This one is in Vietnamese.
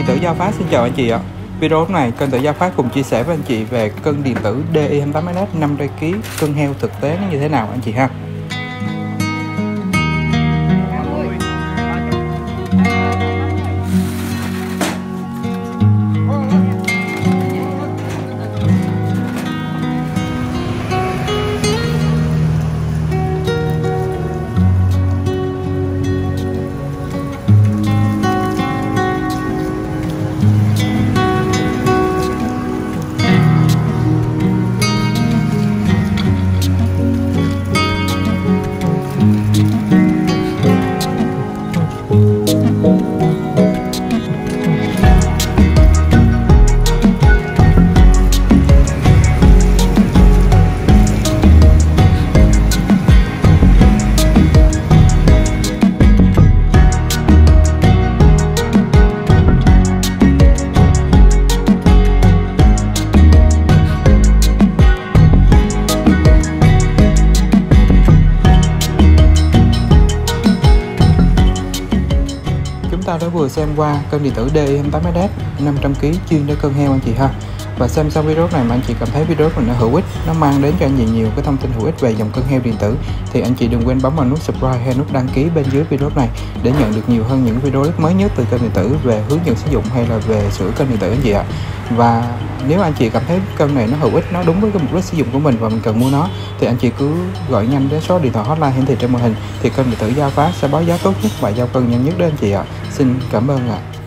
Điện Tử Gia Phát xin chào anh chị ạ. Video này Cân Điện Tử Gia Phát cùng chia sẻ với anh chị về cân điện tử DI-28SS 500kg cân heo thực tế nó như thế nào anh chị ha. Ta đã vừa xem qua cân điện tử DI-28SS 500kg chuyên để cân heo anh chị ha. Và xem xong video này mà anh chị cảm thấy video mình nó hữu ích, nó mang đến cho anh chị nhiều cái thông tin hữu ích về dòng cân heo điện tử, thì anh chị đừng quên bấm vào nút subscribe hay nút đăng ký bên dưới video này để nhận được nhiều hơn những video mới nhất từ cân điện tử về hướng dẫn sử dụng hay là về sửa cân điện tử anh chị ạ. Và nếu anh chị cảm thấy cân này nó hữu ích, nó đúng với cái mục đích sử dụng của mình và mình cần mua nó, thì anh chị cứ gọi nhanh đến số điện thoại hotline hiển thị trên màn hình, thì cân điện tử Gia Phát sẽ báo giá tốt nhất và giao cân nhanh nhất đến anh chị ạ. Xin cảm ơn ạ.